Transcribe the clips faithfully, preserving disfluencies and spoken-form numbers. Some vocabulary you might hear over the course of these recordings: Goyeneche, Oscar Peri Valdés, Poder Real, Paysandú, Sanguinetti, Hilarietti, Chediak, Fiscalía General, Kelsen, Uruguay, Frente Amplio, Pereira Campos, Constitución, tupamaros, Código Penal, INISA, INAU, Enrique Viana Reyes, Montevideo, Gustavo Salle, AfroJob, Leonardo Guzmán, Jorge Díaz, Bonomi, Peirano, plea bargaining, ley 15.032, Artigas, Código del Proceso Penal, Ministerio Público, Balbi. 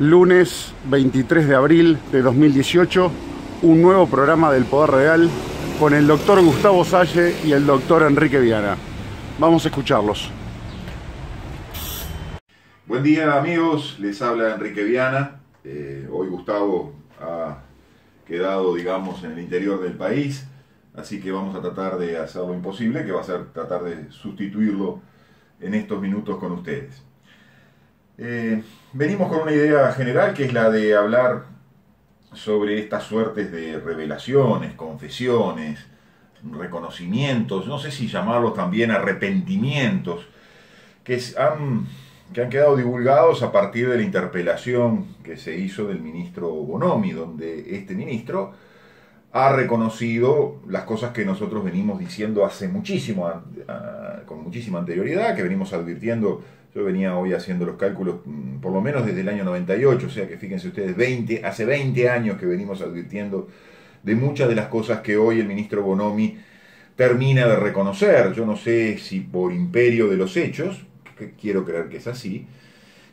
Lunes veintitrés de abril de dos mil dieciocho, un nuevo programa del Poder Real con el doctor Gustavo Salle y el doctor Enrique Viana. Vamos a escucharlos. Buen día, amigos, les habla Enrique Viana. Eh, hoy Gustavo ha quedado, digamos, en el interior del país, así que vamos a tratar de hacer lo imposible, que va a ser tratar de sustituirlo en estos minutos con ustedes. Eh, venimos con una idea general, que es la de hablar sobre estas suertes de revelaciones, confesiones, reconocimientos, no sé si llamarlos también arrepentimientos, que han, que han quedado divulgados a partir de la interpelación que se hizo del ministro Bonomi, donde este ministro ha reconocido las cosas que nosotros venimos diciendo hace muchísimo, a, a, con muchísima anterioridad, que venimos advirtiendo. Yo venía hoy haciendo los cálculos, por lo menos desde el año noventa y ocho, o sea que fíjense ustedes, veinte, hace veinte años que venimos advirtiendo de muchas de las cosas que hoy el ministro Bonomi termina de reconocer. Yo no sé si por imperio de los hechos, que quiero creer que es así,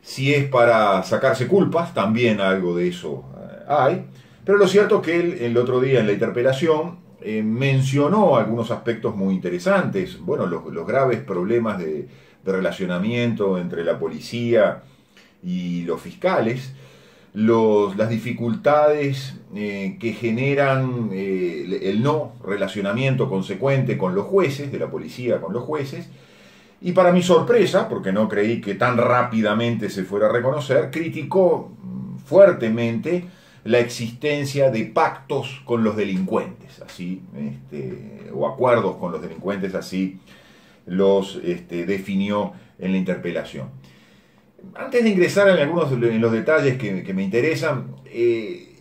si es para sacarse culpas, también algo de eso hay, pero lo cierto es que él el otro día en la interpelación eh, mencionó algunos aspectos muy interesantes, bueno, los, los graves problemas de... de relacionamiento entre la policía y los fiscales, los, las dificultades eh, que generan eh, el no relacionamiento consecuente con los jueces, de la policía con los jueces, y para mi sorpresa, porque no creí que tan rápidamente se fuera a reconocer, criticó fuertemente la existencia de pactos con los delincuentes, así, este, o acuerdos con los delincuentes, así los este, definió en la interpelación. Antes de ingresar en algunos en los detalles que, que me interesan, eh,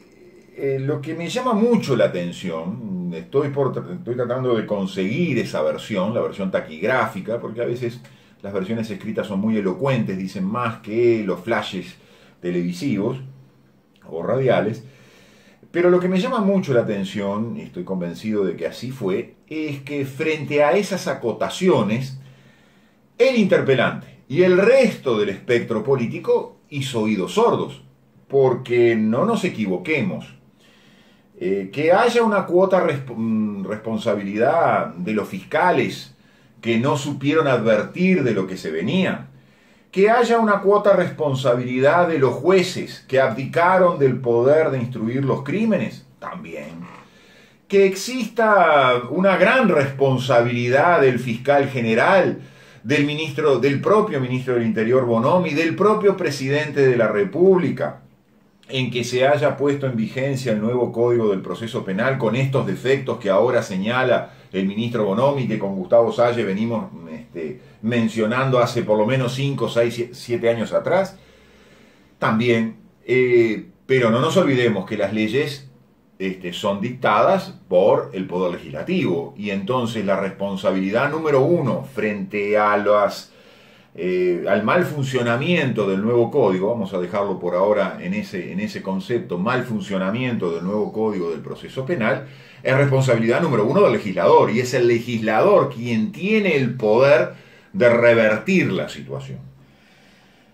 eh, lo que me llama mucho la atención, estoy, por, estoy tratando de conseguir esa versión, la versión taquigráfica, porque a veces las versiones escritas son muy elocuentes, dicen más que los flashes televisivos o radiales, pero lo que me llama mucho la atención, y estoy convencido de que así fue, es que frente a esas acotaciones, el interpelante y el resto del espectro político hizo oídos sordos, porque no nos equivoquemos. Eh, que haya una cuota resp responsabilidad de los fiscales que no supieron advertir de lo que se venía, que haya una cuota responsabilidad de los jueces que abdicaron del poder de instruir los crímenes, también. Que exista una gran responsabilidad del fiscal general, del ministro, del propio ministro del Interior Bonomi, del propio presidente de la República, en que se haya puesto en vigencia el nuevo Código del Proceso Penal con estos defectos que ahora señala el ministro Bonomi, que con Gustavo Salle venimos este, mencionando hace por lo menos cinco, seis, siete años atrás, también, eh, pero no nos olvidemos que las leyes este, son dictadas por el Poder Legislativo, y entonces la responsabilidad número uno frente a las, eh, al mal funcionamiento del nuevo Código, vamos a dejarlo por ahora en ese, en ese concepto, mal funcionamiento del nuevo Código del Proceso Penal, es responsabilidad número uno del legislador, y es el legislador quien tiene el poder de revertir la situación.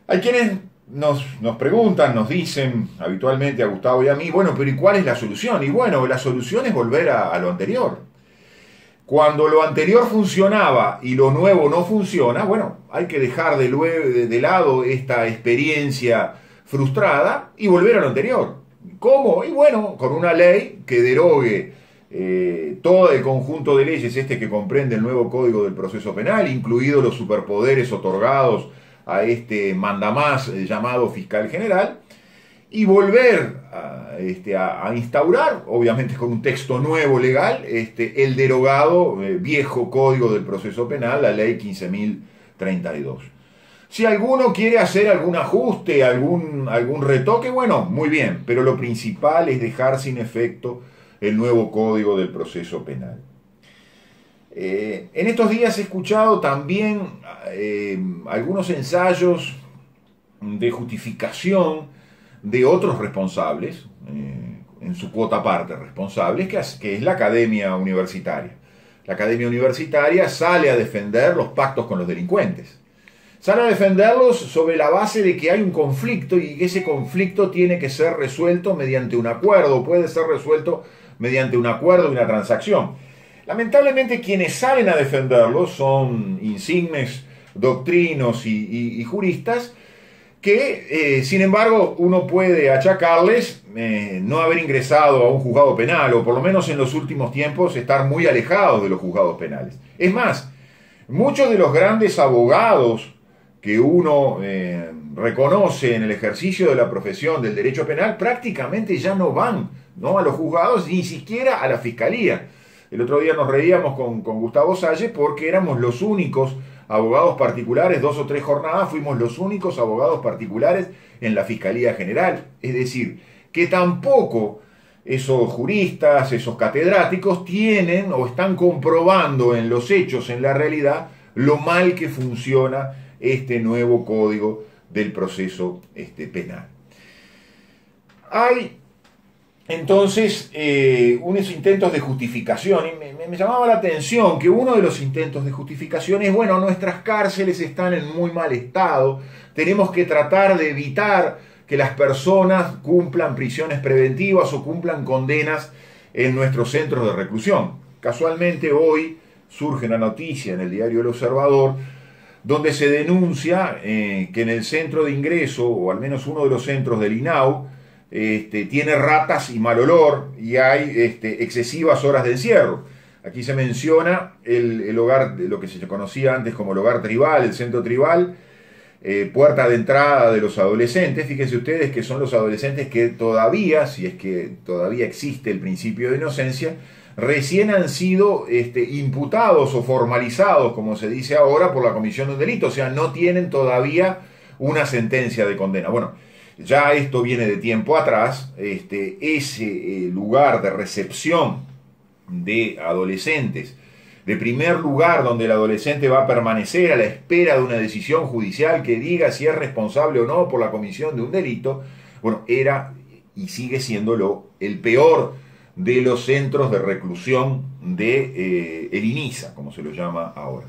Hay quienes nos, nos preguntan, nos dicen habitualmente a Gustavo y a mí, bueno, pero ¿y cuál es la solución? Y bueno, la solución es volver a, a lo anterior. Cuando lo anterior funcionaba y lo nuevo no funciona, bueno, hay que dejar de, de, de lado esta experiencia frustrada y volver a lo anterior. ¿Cómo? Y bueno, con una ley que derogue eh, todo el conjunto de leyes este que comprende el nuevo Código del Proceso Penal, incluidos los superpoderes otorgados a este mandamás eh, llamado fiscal general, y volver a, este, a, a instaurar, obviamente con un texto nuevo legal, este, el derogado eh, viejo Código del Proceso Penal, la ley quince mil treinta y dos. Si alguno quiere hacer algún ajuste, algún, algún retoque, bueno, muy bien, pero lo principal es dejar sin efecto el nuevo Código del Proceso Penal. Eh, en estos días he escuchado también eh, algunos ensayos de justificación de otros responsables, eh, en su cuota aparte responsables, que es, que es la academia universitaria. La academia universitaria sale a defender los pactos con los delincuentes. Salen a defenderlos sobre la base de que hay un conflicto y que ese conflicto tiene que ser resuelto mediante un acuerdo, puede ser resuelto mediante un acuerdo y una transacción. Lamentablemente quienes salen a defenderlos son insignes doctrinos y, y, y juristas que, eh, sin embargo, uno puede achacarles eh, no haber ingresado a un juzgado penal, o por lo menos en los últimos tiempos estar muy alejados de los juzgados penales. Es más, muchos de los grandes abogados que uno eh, reconoce en el ejercicio de la profesión del derecho penal, prácticamente ya no van ¿no? a los juzgados, ni siquiera a la fiscalía. El otro día nos reíamos con, con Gustavo Salle porque éramos los únicos abogados particulares, dos o tres jornadas, fuimos los únicos abogados particulares en la Fiscalía General. Es decir, que tampoco esos juristas, esos catedráticos tienen o están comprobando en los hechos, en la realidad, lo mal que funciona este nuevo Código del Proceso este, Penal. Hay entonces eh, unos intentos de justificación, y me, me llamaba la atención que uno de los intentos de justificación es, bueno, nuestras cárceles están en muy mal estado, tenemos que tratar de evitar que las personas cumplan prisiones preventivas o cumplan condenas en nuestros centros de reclusión. Casualmente hoy surge una noticia en el diario El Observador, donde se denuncia eh, que en el centro de ingreso, o al menos uno de los centros del I N A U, Este, tiene ratas y mal olor y hay este, excesivas horas de encierro. Aquí se menciona el, el hogar, lo que se conocía antes como el hogar tribal, el centro tribal, eh, puerta de entrada de los adolescentes. Fíjense ustedes que son los adolescentes que todavía, si es que todavía existe el principio de inocencia, recién han sido este, imputados o formalizados, como se dice ahora, por la comisión de un delito. O sea, no tienen todavía una sentencia de condena. Bueno, ya esto viene de tiempo atrás, este, ese eh, lugar de recepción de adolescentes, de primer lugar donde el adolescente va a permanecer a la espera de una decisión judicial que diga si es responsable o no por la comisión de un delito, bueno, era y sigue siéndolo el peor de los centros de reclusión de eh, el INISA, como se lo llama ahora.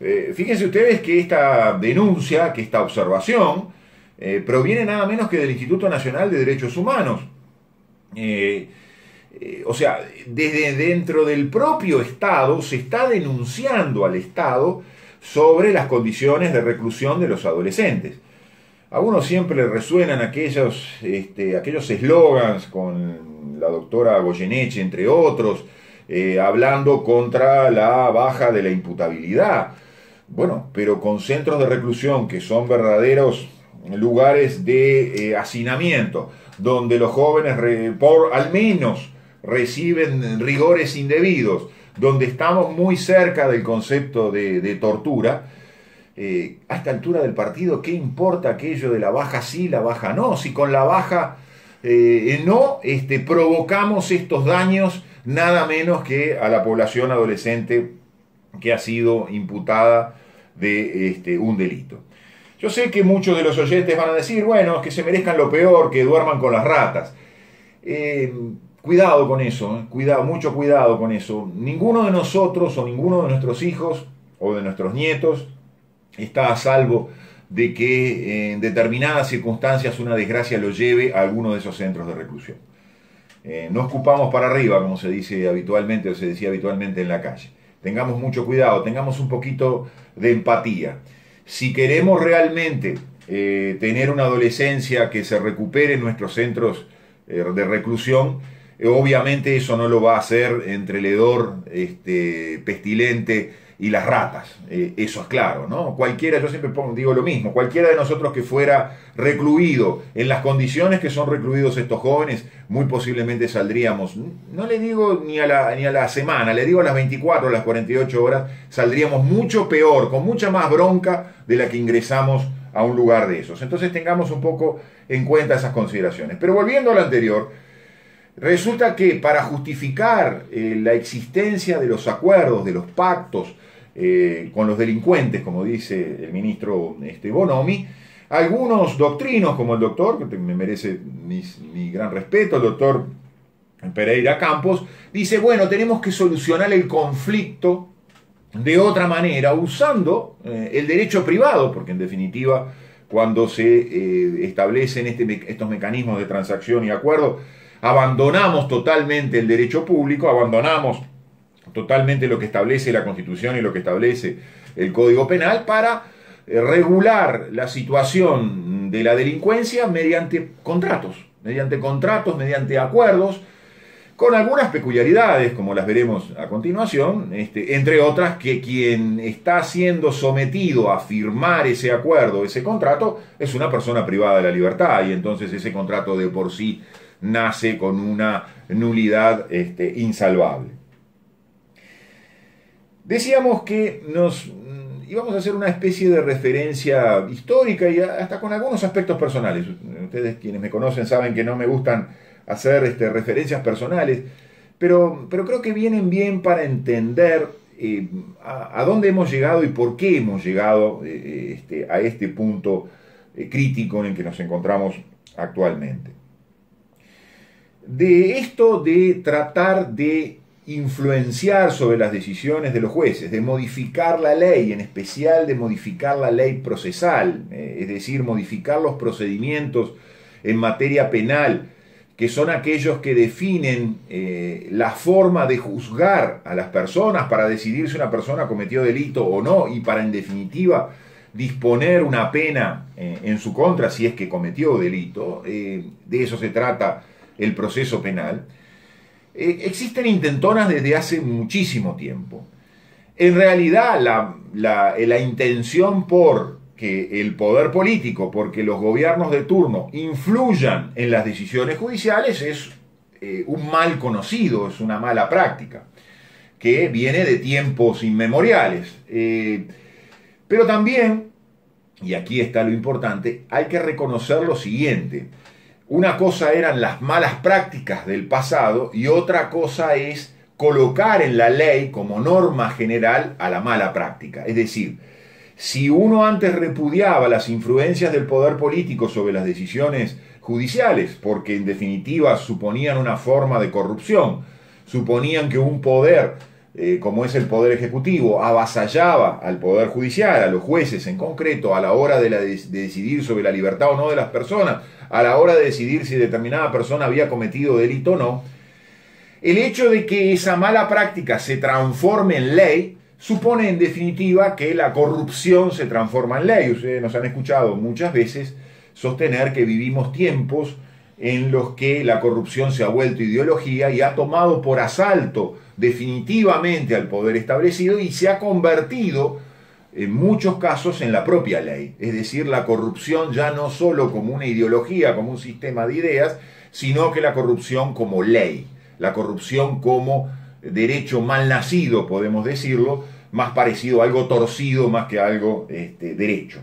Eh, fíjense ustedes que esta denuncia, que esta observación, Eh, proviene nada menos que del Instituto Nacional de Derechos Humanos. Eh, eh, o sea, desde dentro del propio Estado se está denunciando al Estado sobre las condiciones de reclusión de los adolescentes. A uno siempre le resuenan aquellos este, aquellos eslogans con la doctora Goyeneche, entre otros, eh, hablando contra la baja de la imputabilidad. Bueno, pero con centros de reclusión que son verdaderos lugares de eh, hacinamiento, donde los jóvenes re, por, al menos reciben rigores indebidos, donde estamos muy cerca del concepto de, de tortura, eh, a esta altura del partido, ¿qué importa aquello de la baja sí, la baja no? Si con la baja eh, no este, provocamos estos daños nada menos que a la población adolescente que ha sido imputada de este, un delito. Yo sé que muchos de los oyentes van a decir, bueno, que se merezcan lo peor, que duerman con las ratas. Eh, cuidado con eso, cuidado, mucho cuidado con eso. Ninguno de nosotros o ninguno de nuestros hijos o de nuestros nietos está a salvo de que eh, en determinadas circunstancias una desgracia lo lleve a alguno de esos centros de reclusión. Eh, no escupamos para arriba, como se dice habitualmente o se decía habitualmente en la calle. Tengamos mucho cuidado, tengamos un poquito de empatía. Si queremos realmente eh, tener una adolescencia que se recupere en nuestros centros eh, de reclusión, eh, obviamente eso no lo va a hacer entre el hedor este, pestilente y las ratas, eh, eso es claro, ¿no? Cualquiera, yo siempre pongo, digo lo mismo, cualquiera de nosotros que fuera recluido en las condiciones que son recluidos estos jóvenes, muy posiblemente saldríamos, no le digo ni a la, ni a la semana, le digo a las veinticuatro, a las cuarenta y ocho horas, saldríamos mucho peor, con mucha más bronca de la que ingresamos a un lugar de esos. Entonces tengamos un poco en cuenta esas consideraciones. Pero volviendo a lo anterior, resulta que para justificar eh, la existencia de los acuerdos, de los pactos eh, con los delincuentes, como dice el ministro este, Bonomi, algunos doctrinos, como el doctor, que me merece mis, mi gran respeto, el doctor Pereira Campos, dice, bueno, tenemos que solucionar el conflicto de otra manera, usando eh, el derecho privado, porque en definitiva, cuando se eh, establecen este, estos mecanismos de transacción y acuerdo, abandonamos totalmente el derecho público, abandonamos totalmente lo que establece la Constitución y lo que establece el Código Penal para eh, regular la situación de la delincuencia mediante contratos, mediante contratos, mediante acuerdos, con algunas peculiaridades, como las veremos a continuación, este, entre otras que quien está siendo sometido a firmar ese acuerdo, ese contrato, es una persona privada de la libertad, y entonces ese contrato de por sí nace con una nulidad este, insalvable. Decíamos que nos íbamos a hacer una especie de referencia histórica y hasta con algunos aspectos personales. Ustedes, quienes me conocen, saben que no me gustan hacer este, referencias personales, pero, pero creo que vienen bien para entender eh, a, a dónde hemos llegado y por qué hemos llegado eh, este, a este punto eh, crítico en el que nos encontramos actualmente. De esto de tratar de influenciar sobre las decisiones de los jueces, de modificar la ley, en especial de modificar la ley procesal, eh, es decir, modificar los procedimientos en materia penal, que son aquellos que definen eh, la forma de juzgar a las personas para decidir si una persona cometió delito o no, y para en definitiva disponer una pena eh, en su contra si es que cometió delito. Eh, de eso se trata el proceso penal. Eh, existen intentonas desde hace muchísimo tiempo. En realidad la, la, la intención por que el poder político, porque los gobiernos de turno influyan en las decisiones judiciales, es eh, un mal conocido, es una mala práctica, que viene de tiempos inmemoriales. Eh, pero también, y aquí está lo importante, hay que reconocer lo siguiente. Una cosa eran las malas prácticas del pasado y otra cosa es colocar en la ley como norma general a la mala práctica. Es decir, si uno antes repudiaba las influencias del poder político sobre las decisiones judiciales, porque en definitiva suponían una forma de corrupción, suponían que un poder, eh, como es el poder ejecutivo, avasallaba al poder judicial, a los jueces en concreto, a la hora de, la de, de decidir sobre la libertad o no de las personas, a la hora de decidir si determinada persona había cometido delito o no, el hecho de que esa mala práctica se transforme en ley, supone en definitiva que la corrupción se transforma en ley. Ustedes nos han escuchado muchas veces sostener que vivimos tiempos en los que la corrupción se ha vuelto ideología y ha tomado por asalto definitivamente al poder establecido y se ha convertido en muchos casos en la propia ley. Es decir, la corrupción ya no solo como una ideología, como un sistema de ideas, sino que la corrupción como ley, la corrupción como derecho mal nacido, podemos decirlo, más parecido a algo torcido más que a algo este, derecho.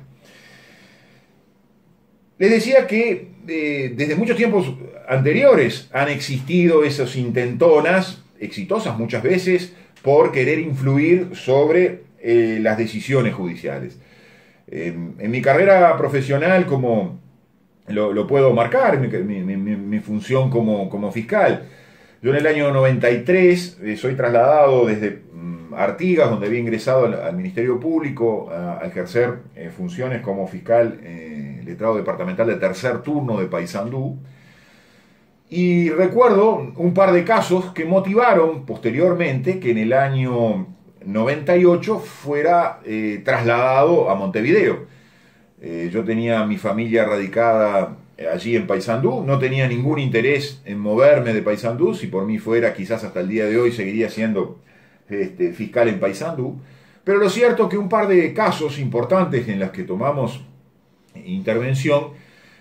Les decía que eh, desde muchos tiempos anteriores han existido esas intentonas, exitosas muchas veces, por querer influir sobre eh, las decisiones judiciales. Eh, en mi carrera profesional, como lo, lo puedo marcar, mi, mi, mi, mi función como, como fiscal, yo en el año noventa y tres eh, soy trasladado desde mm, Artigas, donde había ingresado al, al Ministerio Público a, a ejercer eh, funciones como fiscal eh, letrado departamental de tercer turno de Paysandú. Y recuerdo un par de casos que motivaron posteriormente que en el año noventa y ocho fuera eh, trasladado a Montevideo. Eh, yo tenía mi familia radicada allí en Paysandú, no tenía ningún interés en moverme de Paysandú, si por mí fuera quizás hasta el día de hoy seguiría siendo este, fiscal en Paysandú, pero lo cierto es que un par de casos importantes en los que tomamos intervención,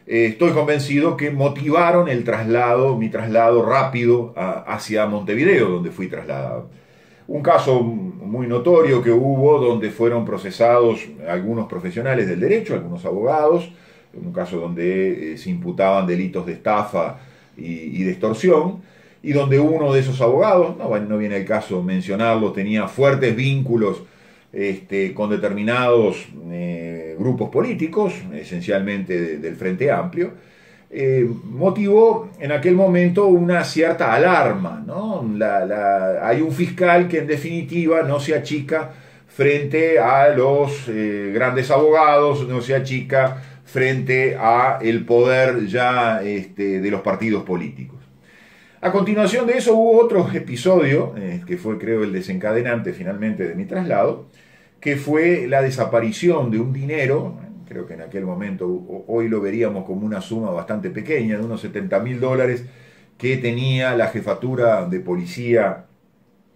eh, estoy convencido que motivaron el traslado, mi traslado rápido a, hacia Montevideo, donde fui trasladado. Un caso muy notorio que hubo, donde fueron procesados algunos profesionales del derecho, algunos abogados, un caso donde eh, se imputaban delitos de estafa y, y de extorsión, y donde uno de esos abogados, no, no viene el caso mencionarlo, tenía fuertes vínculos este, con determinados eh, grupos políticos, esencialmente de, del Frente Amplio, eh, motivó en aquel momento una cierta alarma, ¿no? La, la, hay un fiscal que en definitiva no se achica frente a los eh, grandes abogados, no sea chica, frente a el poder ya este, de los partidos políticos. A continuación de eso hubo otro episodio, eh, que fue creo el desencadenante finalmente de mi traslado, que fue la desaparición de un dinero, creo que en aquel momento, hoy lo veríamos como una suma bastante pequeña, de unos setenta mil dólares, que tenía la jefatura de policía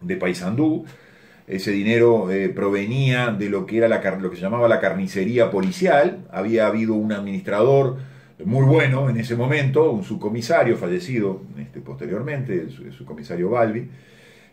de Paysandú. Ese dinero eh, provenía de lo que era la, lo que se llamaba la carnicería policial. Había habido un administrador muy bueno en ese momento, un subcomisario fallecido este, posteriormente, el subcomisario Balbi,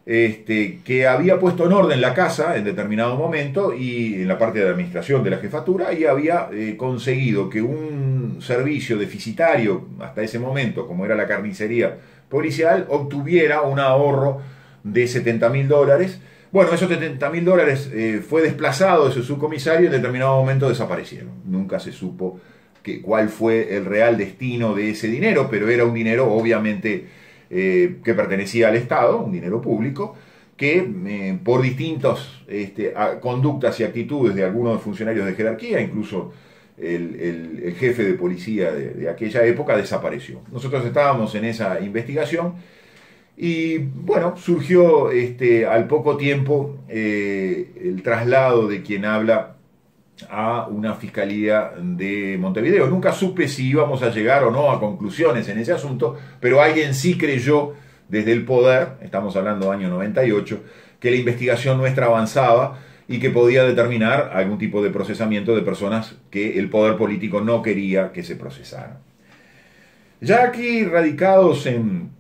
este, que había puesto en orden la casa en determinado momento y en la parte de administración de la jefatura, y había eh, conseguido que un servicio deficitario hasta ese momento, como era la carnicería policial, obtuviera un ahorro de setenta mil dólares. Bueno, esos setenta mil dólares eh, fue desplazado de su subcomisario y en determinado momento desaparecieron. Nunca se supo que, cuál fue el real destino de ese dinero, pero era un dinero obviamente eh, que pertenecía al Estado, un dinero público, que eh, por distintas este, conductas y actitudes de algunos funcionarios de jerarquía, incluso el, el, el jefe de policía de, de aquella época, desapareció. Nosotros estábamos en esa investigación. Y bueno, surgió este, al poco tiempo eh, el traslado de quien habla a una fiscalía de Montevideo. Nunca supe si íbamos a llegar o no a conclusiones en ese asunto, pero alguien sí creyó desde el poder, estamos hablando del año noventa y ocho, que la investigación nuestra avanzaba y que podía determinar algún tipo de procesamiento de personas que el poder político no quería que se procesaran. Ya aquí radicados en...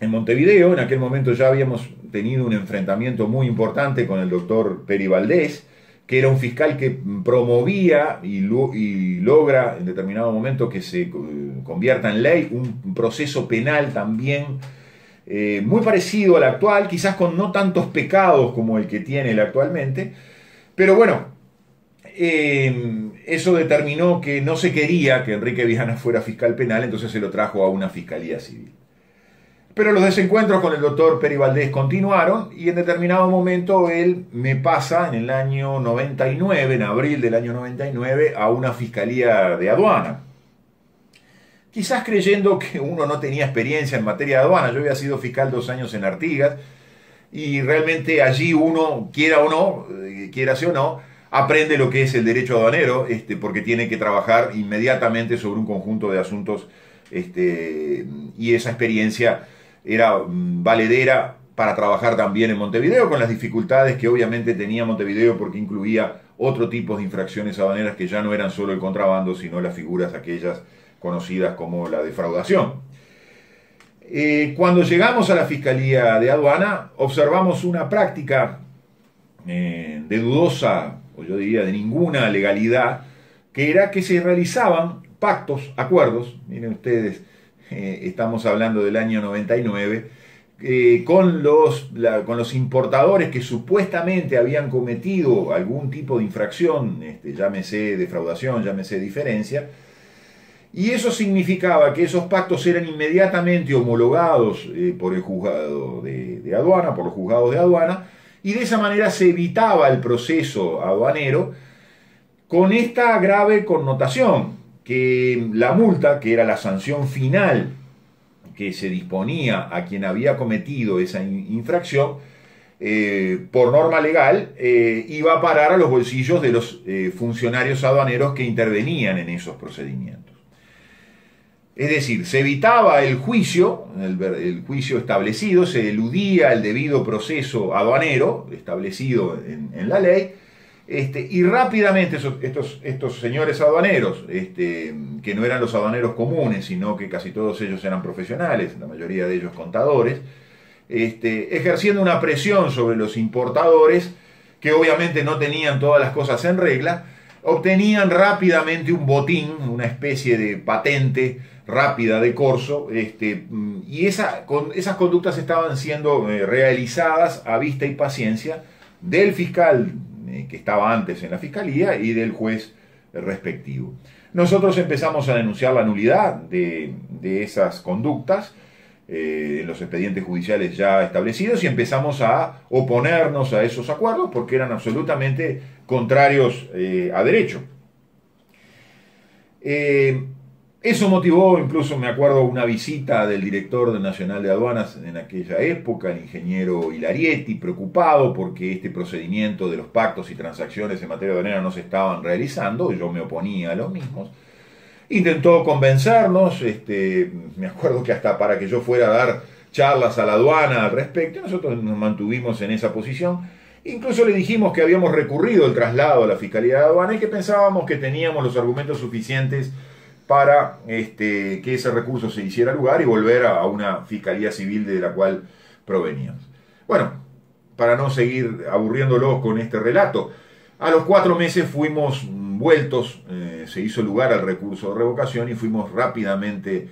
En Montevideo, en aquel momento ya habíamos tenido un enfrentamiento muy importante con el doctor Peri Valdés, que era un fiscal que promovía y, lo, y logra en determinado momento que se convierta en ley un proceso penal también eh, muy parecido al actual, quizás con no tantos pecados como el que tiene él actualmente, pero bueno, eh, eso determinó que no se quería que Enrique Viana fuera fiscal penal, entonces se lo trajo a una fiscalía civil. Pero los desencuentros con el doctor Peri Valdés continuaron y en determinado momento él me pasa en el año noventa y nueve, en abril del año noventa y nueve, a una fiscalía de aduana. Quizás creyendo que uno no tenía experiencia en materia de aduana. Yo había sido fiscal dos años en Artigas y realmente allí uno, quiera o no, quiera sí o no, aprende lo que es el derecho aduanero, este, porque tiene que trabajar inmediatamente sobre un conjunto de asuntos este, y esa experiencia era valedera para trabajar también en Montevideo, con las dificultades que obviamente tenía Montevideo porque incluía otro tipo de infracciones aduaneras que ya no eran solo el contrabando, sino las figuras aquellas conocidas como la defraudación. Eh, cuando llegamos a la Fiscalía de Aduana, observamos una práctica eh, de dudosa, o yo diría de ninguna legalidad, que era que se realizaban pactos, acuerdos, miren ustedes, Eh, estamos hablando del año noventa y nueve, eh, con, los, la, con los importadores que supuestamente habían cometido algún tipo de infracción, este, llámese defraudación, llámese diferencia, y eso significaba que esos pactos eran inmediatamente homologados eh, por el juzgado de, de aduana, por los juzgados de aduana, y de esa manera se evitaba el proceso aduanero con esta grave connotación, que la multa, que era la sanción final que se disponía a quien había cometido esa infracción, eh, por norma legal, eh, iba a parar a los bolsillos de los eh, funcionarios aduaneros que intervenían en esos procedimientos. Es decir, se evitaba el juicio, el, el juicio establecido, se eludía el debido proceso aduanero establecido en, en la ley, Este, y rápidamente esos, estos, estos señores aduaneros, este, que no eran los aduaneros comunes, sino que casi todos ellos eran profesionales, la mayoría de ellos contadores, este, ejerciendo una presión sobre los importadores, que obviamente no tenían todas las cosas en regla, obtenían rápidamente un botín, una especie de patente rápida de corso, este, y esa, con, esas conductas estaban siendo eh, realizadas a vista y paciencia del fiscal que estaba antes en la fiscalía y del juez respectivo. Nosotros empezamos a denunciar la nulidad de, de esas conductas, eh, en los expedientes judiciales ya establecidos, y empezamos a oponernos a esos acuerdos porque eran absolutamente contrarios eh, a derecho. Eh, eso motivó, incluso me acuerdo, una visita del director nacional de aduanas en aquella época, el ingeniero Hilarietti, preocupado porque este procedimiento de los pactos y transacciones en materia aduanera no se estaban realizando. Yo me oponía a los mismos. Intentó convencernos, este, me acuerdo que hasta para que yo fuera a dar charlas a la aduana al respecto, nosotros nos mantuvimos en esa posición. Incluso le dijimos que habíamos recurrido el traslado a la Fiscalía de Aduana y que pensábamos que teníamos los argumentos suficientes para este, que ese recurso se hiciera lugar y volver a una Fiscalía Civil de la cual proveníamos. Bueno, para no seguir aburriéndolos con este relato, a los cuatro meses fuimos vueltos, eh, se hizo lugar al recurso de revocación y fuimos rápidamente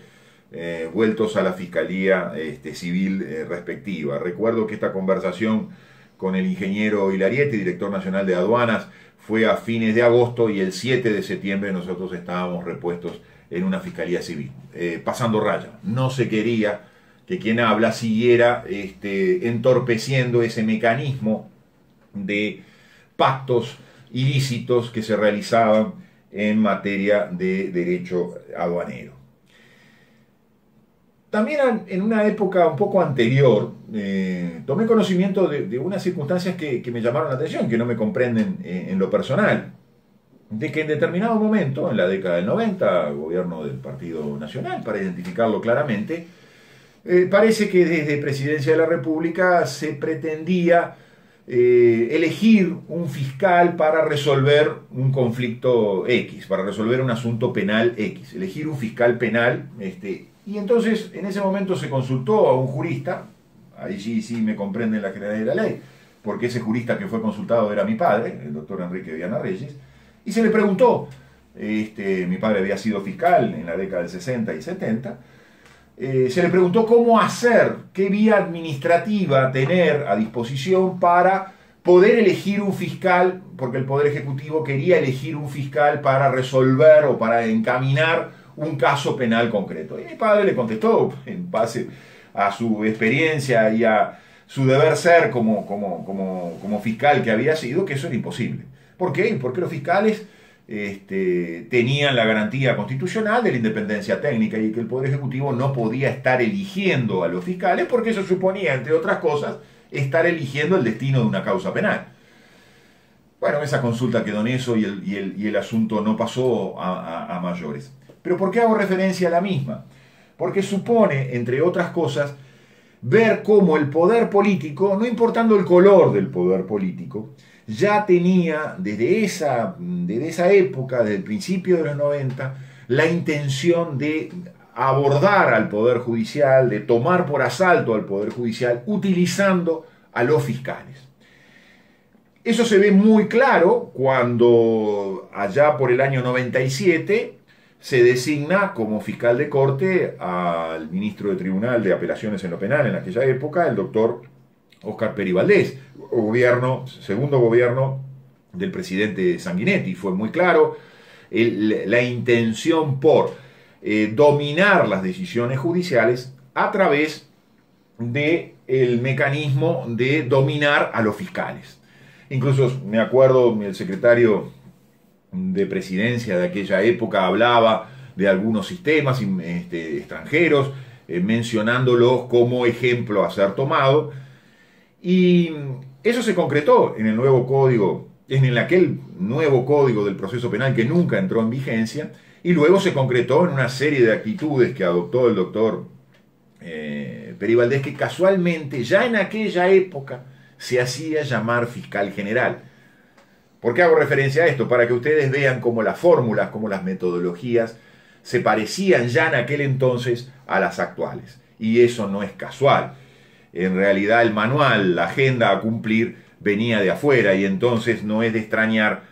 eh, vueltos a la Fiscalía este, Civil eh, respectiva. Recuerdo que esta conversación con el ingeniero Hilarietti, director nacional de aduanas, fue a fines de agosto y el siete de septiembre nosotros estábamos repuestos en una Fiscalía Civil, eh, pasando raya. No se quería que quien habla siguiera este, entorpeciendo ese mecanismo de pactos ilícitos que se realizaban en materia de derecho aduanero. También en una época un poco anterior, eh, tomé conocimiento de, de unas circunstancias que, que me llamaron la atención, que no me comprenden en, en lo personal, de que en determinado momento, en la década del noventa, el gobierno del Partido Nacional, para identificarlo claramente, eh, parece que desde Presidencia de la República se pretendía eh, elegir un fiscal para resolver un conflicto X, para resolver un asunto penal X, elegir un fiscal penal este, y entonces, en ese momento se consultó a un jurista, allí sí me comprende la generalidad de la ley, porque ese jurista que fue consultado era mi padre, el doctor Enrique Viana Reyes, y se le preguntó, este, mi padre había sido fiscal en la década del sesenta y setenta, eh, se le preguntó cómo hacer, qué vía administrativa tener a disposición para poder elegir un fiscal, porque el Poder Ejecutivo quería elegir un fiscal para resolver o para encaminar un caso penal concreto. Y mi padre le contestó, en base a su experiencia y a su deber ser como, como, como, como fiscal que había sido, que eso era imposible. ¿Por qué? Porque los fiscales este, tenían la garantía constitucional de la independencia técnica y que el Poder Ejecutivo no podía estar eligiendo a los fiscales porque eso suponía, entre otras cosas, estar eligiendo el destino de una causa penal. Bueno, esa consulta quedó en eso y el, y el, y el asunto no pasó a, a, a mayores. ¿Pero por qué hago referencia a la misma? Porque supone, entre otras cosas, ver cómo el poder político, no importando el color del poder político, ya tenía desde esa, desde esa época, desde el principio de los noventa, la intención de abordar al Poder Judicial, de tomar por asalto al Poder Judicial, utilizando a los fiscales. Eso se ve muy claro cuando, allá por el año noventa y siete, se designa como fiscal de corte al ministro de Tribunal de Apelaciones en lo Penal en aquella época, el doctor Oscar Peri Valdés, gobierno, segundo gobierno del presidente Sanguinetti. Fue muy claro el, la intención por eh, dominar las decisiones judiciales a través del mecanismo de dominar a los fiscales. Incluso me acuerdo el secretario de Presidencia de aquella época hablaba de algunos sistemas este, extranjeros, eh, mencionándolos como ejemplo a ser tomado, y eso se concretó en el nuevo código, en aquel nuevo código del proceso penal que nunca entró en vigencia, y luego se concretó en una serie de actitudes que adoptó el doctor eh, Peri Valdés, que casualmente ya en aquella época se hacía llamar fiscal general. ¿Por qué hago referencia a esto? Para que ustedes vean cómo las fórmulas, cómo las metodologías se parecían ya en aquel entonces a las actuales. Y eso no es casual. En realidad el manual, la agenda a cumplir, venía de afuera y entonces no es de extrañar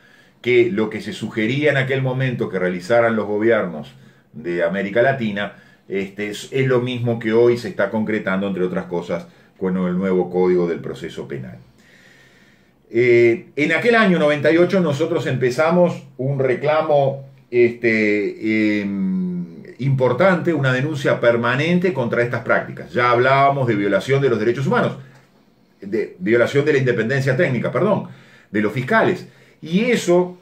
que lo que se sugería en aquel momento que realizaran los gobiernos de América Latina este, es, es lo mismo que hoy se está concretando, entre otras cosas, con el nuevo Código del Proceso Penal. Eh, en aquel año noventa y ocho nosotros empezamos un reclamo este, eh, importante una denuncia permanente contra estas prácticas. Ya hablábamos de violación de los derechos humanos, de violación de la independencia técnica, perdón, de los fiscales. Y eso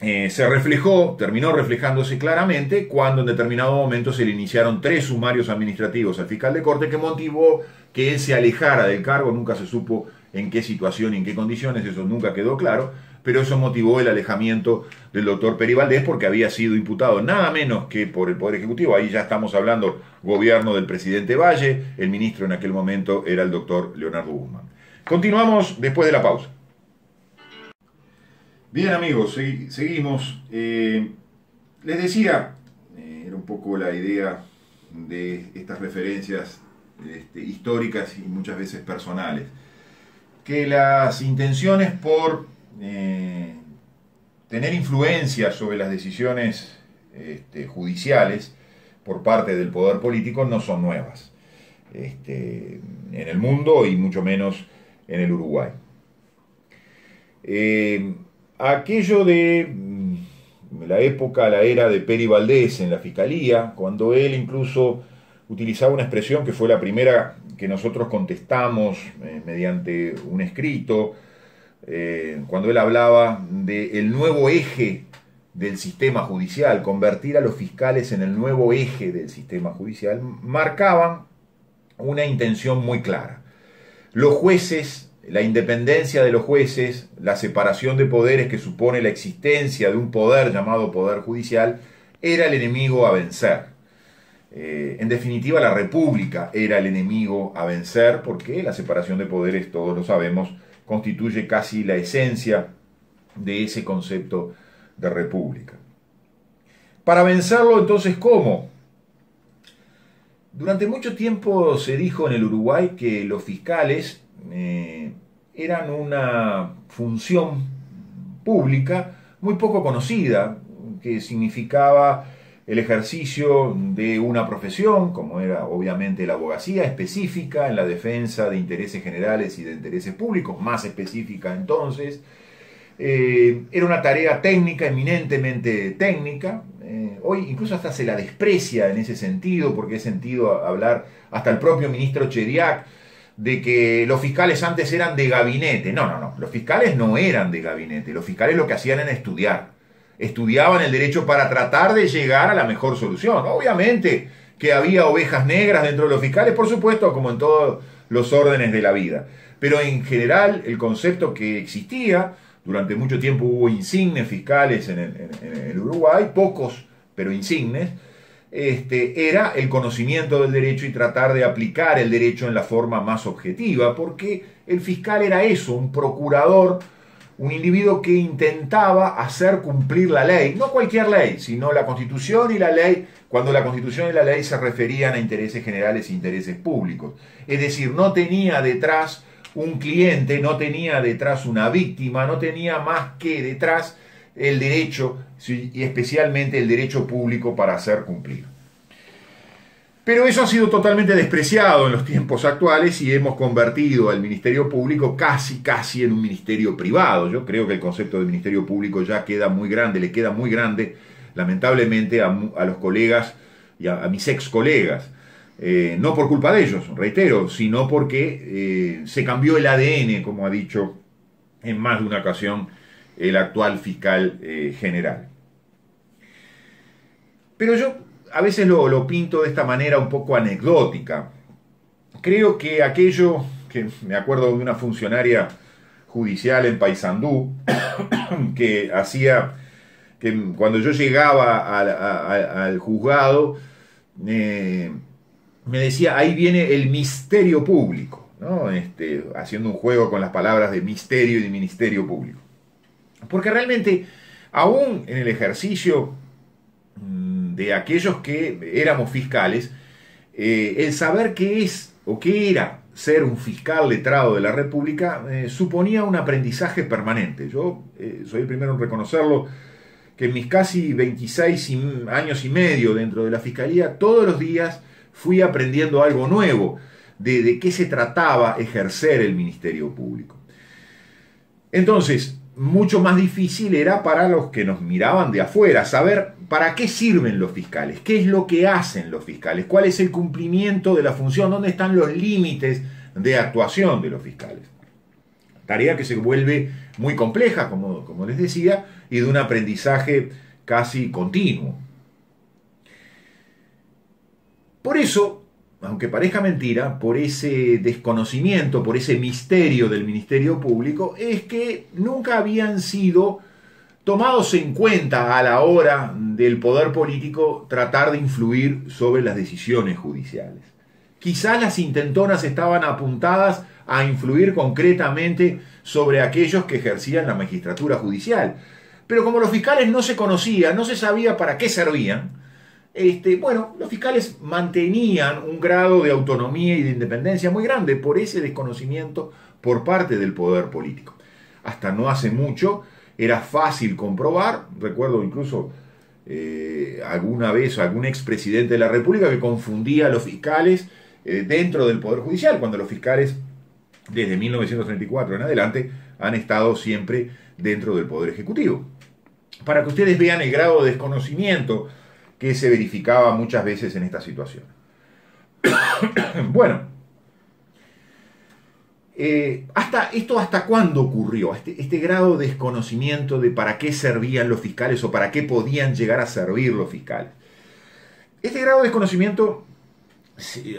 eh, se reflejó, terminó reflejándose claramente cuando en determinado momento se le iniciaron tres sumarios administrativos al fiscal de corte que motivó que él se alejara del cargo. Nunca se supo en qué situación y en qué condiciones, eso nunca quedó claro, pero eso motivó el alejamiento del doctor Peri Valdés porque había sido imputado nada menos que por el Poder Ejecutivo. Ahí ya estamos hablando gobierno del presidente Valle, el ministro en aquel momento era el doctor Leonardo Guzmán. Continuamos después de la pausa. Bien amigos, segu seguimos. Eh, les decía, eh, era un poco la idea de estas referencias este, históricas y muchas veces personales, que las intenciones por eh, tener influencia sobre las decisiones este, judiciales por parte del poder político no son nuevas este, en el mundo y mucho menos en el Uruguay. Eh, aquello de la época, la era de Peri Valdés en la Fiscalía, cuando él incluso utilizaba una expresión que fue la primera que nosotros contestamos eh, mediante un escrito, eh, cuando él hablaba del nuevo eje del sistema judicial, convertir a los fiscales en el nuevo eje del sistema judicial, marcaban una intención muy clara. Los jueces, la independencia de los jueces, la separación de poderes que supone la existencia de un poder llamado Poder Judicial, era el enemigo a vencer. Eh, en definitiva, la República era el enemigo a vencer porque la separación de poderes, todos lo sabemos, constituye casi la esencia de ese concepto de República. Para vencerlo, entonces, ¿cómo? Durante mucho tiempo se dijo en el Uruguay que los fiscales eh, eran una función pública muy poco conocida, que significaba el ejercicio de una profesión, como era obviamente la abogacía, específica en la defensa de intereses generales y de intereses públicos, más específica entonces. Eh, era una tarea técnica, eminentemente técnica. Eh, hoy incluso hasta se la desprecia en ese sentido, porque es sentido hablar hasta el propio ministro Chediak de que los fiscales antes eran de gabinete. No, no, no, los fiscales no eran de gabinete, los fiscales lo que hacían era estudiar. Estudiaban el derecho para tratar de llegar a la mejor solución. Obviamente que había ovejas negras dentro de los fiscales, por supuesto, como en todos los órdenes de la vida. Pero en general el concepto que existía, durante mucho tiempo hubo insignes fiscales en el, en el Uruguay, pocos pero insignes, este, era el conocimiento del derecho y tratar de aplicar el derecho en la forma más objetiva, porque el fiscal era eso, un procurador, un individuo que intentaba hacer cumplir la ley, no cualquier ley, sino la Constitución y la ley, cuando la Constitución y la ley se referían a intereses generales e intereses públicos. Es decir, no tenía detrás un cliente, no tenía detrás una víctima, no tenía más que detrás el derecho, y especialmente el derecho público para hacer cumplir. Pero eso ha sido totalmente despreciado en los tiempos actuales y hemos convertido al Ministerio Público casi, casi en un ministerio privado. Yo creo que el concepto de Ministerio Público ya queda muy grande, le queda muy grande, lamentablemente, a, a los colegas y a, a mis ex colegas. Eh, no por culpa de ellos, reitero, sino porque eh, se cambió el A D N, como ha dicho en más de una ocasión el actual fiscal eh, general. Pero yo a veces lo, lo pinto de esta manera un poco anecdótica. Creo que aquello, que me acuerdo de una funcionaria judicial en Paysandú, que hacía, que cuando yo llegaba al, a, al juzgado, eh, me decía, ahí viene el misterio público, ¿no? Este, haciendo un juego con las palabras de misterio y de ministerio público. Porque realmente, aún en el ejercicio de aquellos que éramos fiscales, eh, el saber qué es o qué era ser un fiscal letrado de la República eh, suponía un aprendizaje permanente. Yo eh, soy el primero en reconocerlo, que en mis casi veintiséis años y medio dentro de la Fiscalía, todos los días fui aprendiendo algo nuevo de, de qué se trataba ejercer el Ministerio Público. Entonces, mucho más difícil era para los que nos miraban de afuera saber ¿Para qué sirven los fiscales? ¿Qué es lo que hacen los fiscales? ¿Cuál es el cumplimiento de la función? ¿Dónde están los límites de actuación de los fiscales? Tarea que se vuelve muy compleja, como, como les decía, y de un aprendizaje casi continuo. Por eso, aunque parezca mentira, por ese desconocimiento, por ese misterio del Ministerio Público, es que nunca habían sido tomados en cuenta a la hora del poder político tratar de influir sobre las decisiones judiciales. Quizás las intentonas estaban apuntadas a influir concretamente sobre aquellos que ejercían la magistratura judicial. Pero como los fiscales no se conocían, no se sabía para qué servían, este, bueno, los fiscales mantenían un grado de autonomía y de independencia muy grande por ese desconocimiento por parte del poder político. Hasta no hace mucho era fácil comprobar, recuerdo incluso eh, alguna vez algún expresidente de la República que confundía a los fiscales eh, dentro del Poder Judicial, cuando los fiscales desde mil novecientos treinta y cuatro en adelante han estado siempre dentro del Poder Ejecutivo. Para que ustedes vean el grado de desconocimiento que se verificaba muchas veces en esta situación. Bueno, Eh, hasta, ¿esto hasta cuándo ocurrió? Este, este grado de desconocimiento de para qué servían los fiscales o para qué podían llegar a servir los fiscales. Este grado de desconocimiento,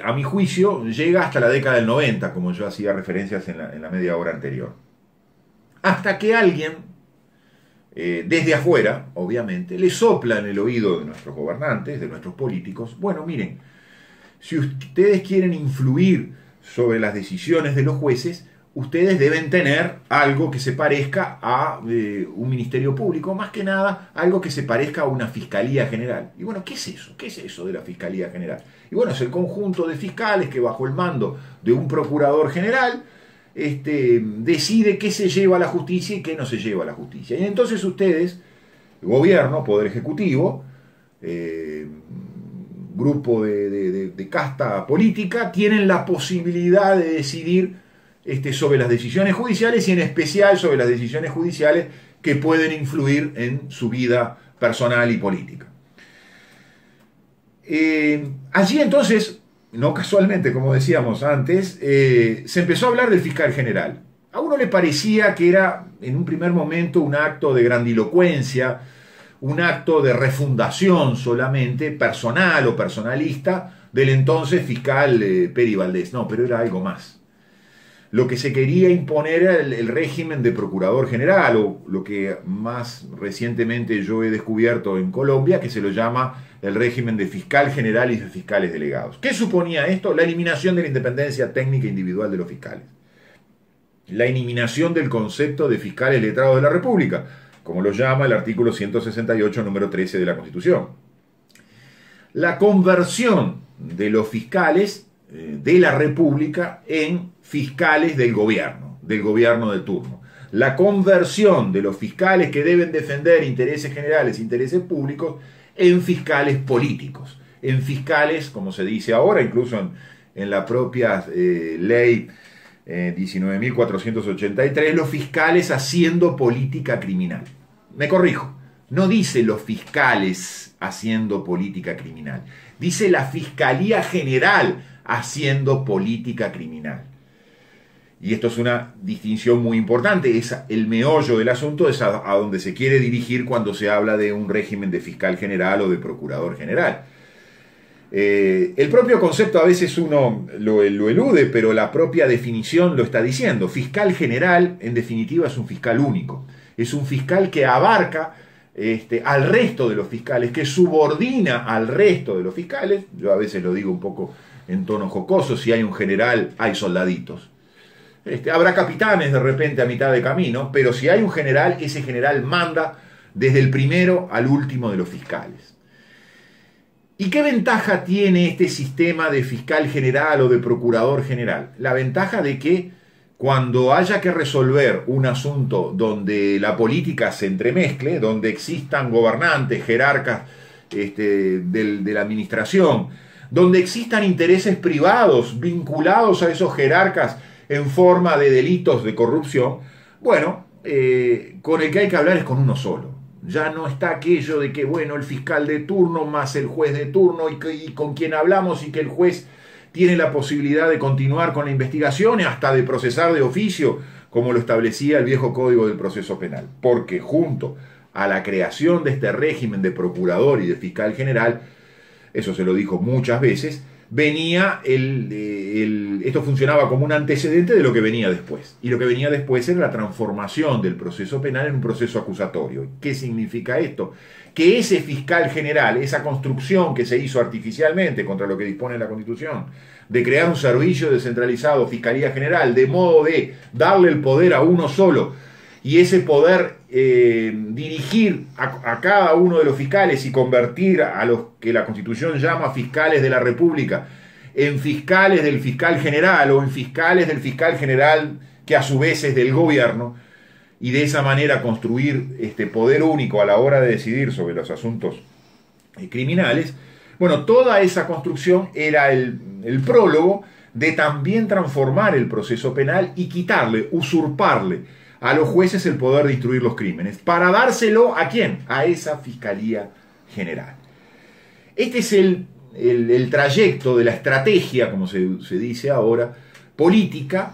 a mi juicio, llega hasta la década del noventa, como yo hacía referencias en la, en la media hora anterior. Hasta que alguien, eh, desde afuera, obviamente, le sopla en el oído de nuestros gobernantes, de nuestros políticos, bueno, miren, si ustedes quieren influir sobre las decisiones de los jueces, ustedes deben tener algo que se parezca a eh, un ministerio público, más que nada algo que se parezca a una fiscalía general. Y bueno, ¿qué es eso? ¿Qué es eso de la fiscalía general? Y bueno, es el conjunto de fiscales que bajo el mando de un procurador general este, decide qué se lleva a la justicia y qué no se lleva a la justicia. Y entonces ustedes, gobierno, poder ejecutivo, eh, grupo de, de, de, de casta política, tienen la posibilidad de decidir este, sobre las decisiones judiciales y en especial sobre las decisiones judiciales que pueden influir en su vida personal y política. Eh, allí entonces, no casualmente como decíamos antes, eh, se empezó a hablar del fiscal general. A uno le parecía que era en un primer momento un acto de grandilocuencia, un acto de refundación solamente, personal o personalista, del entonces fiscal eh, Peri Valdés. No, pero era algo más. Lo que se quería imponer era el, el régimen de procurador general, o lo que más recientemente yo he descubierto en Colombia, que se lo llama el régimen de fiscal general y de fiscales delegados. ¿Qué suponía esto? La eliminación de la independencia técnica individual de los fiscales. La eliminación del concepto de fiscales letrados de la República, como lo llama el artículo ciento sesenta y ocho, número trece de la Constitución. La conversión de los fiscales de la República en fiscales del gobierno, del gobierno de turno. La conversión de los fiscales que deben defender intereses generales, intereses públicos, en fiscales políticos, en fiscales, como se dice ahora, incluso en, en la propia eh, ley Eh, diecinueve mil cuatrocientos ochenta y tres, los fiscales haciendo política criminal. Me corrijo, no dice los fiscales haciendo política criminal, dice la Fiscalía General haciendo política criminal. Y esto es una distinción muy importante, es el meollo del asunto, es a, a donde se quiere dirigir cuando se habla de un régimen de fiscal general o de procurador general. Eh, el propio concepto a veces uno lo, lo elude, pero la propia definición lo está diciendo. Fiscal general, en definitiva, es un fiscal único. Es un fiscal que abarca este, al resto de los fiscales, que subordina al resto de los fiscales. Yo a veces lo digo un poco en tono jocoso, si hay un general, hay soldaditos. Este, habrá capitanes de repente a mitad de camino, pero si hay un general, ese general manda desde el primero al último de los fiscales. ¿Y qué ventaja tiene este sistema de fiscal general o de procurador general? La ventaja de que cuando haya que resolver un asunto donde la política se entremezcle, donde existan gobernantes, jerarcas este, del, de la administración, donde existan intereses privados vinculados a esos jerarcas en forma de delitos de corrupción, bueno, eh, con el que hay que hablar es con uno solo. Ya no está aquello de que, bueno, el fiscal de turno más el juez de turno y, que, y con quien hablamos y que el juez tiene la posibilidad de continuar con la investigación y hasta de procesar de oficio, como lo establecía el viejo Código del Proceso Penal. Porque junto a la creación de este régimen de procurador y de fiscal general, eso se lo dijo muchas veces, venía el, el, esto funcionaba como un antecedente de lo que venía después. Y lo que venía después era la transformación del proceso penal en un proceso acusatorio. ¿Qué significa esto? Que ese fiscal general, esa construcción que se hizo artificialmente contra lo que dispone la Constitución, de crear un servicio descentralizado, Fiscalía General, de modo de darle el poder a uno solo, y ese poder eh, dirigir a, a cada uno de los fiscales y convertir a los que la Constitución llama fiscales de la República en fiscales del fiscal general o en fiscales del fiscal general que a su vez es del gobierno, y de esa manera construir este poder único a la hora de decidir sobre los asuntos criminales. Bueno, toda esa construcción era el, el prólogo de también transformar el proceso penal y quitarle, usurparle a los jueces el poder de instruir los crímenes, para dárselo ¿a quién? A esa Fiscalía General. Este es el, el, el trayecto de la estrategia, como se, se dice ahora, política,